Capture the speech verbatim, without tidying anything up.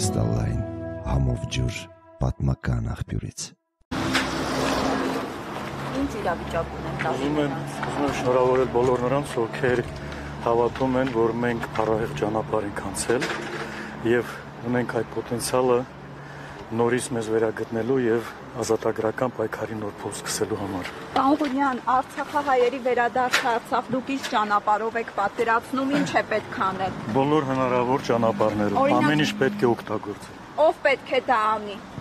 Kristallijn, Hamovjur, Patmakan Աղբյուրից։ Ինչ իրավիճակ ունենք դասարանց։ Ուզում եմ շնորհավորել բոլոր նրանց, ովքեր հավատում են, որ մենք փառահեղ ճանապարհ ենք անցել եւ ունենք այդ պոտենցիալը նորից մեզ վերագտնելու եւ ազատագրական պայքարի նոր փորձ սկսելու համար։ Պահոբյան, Արցախահայերի վերադարձ Արցախ, դուք ի՞նչ ճանապարհով եք պատերազմում, ի՞նչ է պետք անել։ Բոլոր հնարավոր ճանապարհներով, ամեն ինչ պետք է օգտագործել։ Ո՞վ պետք է դա անի։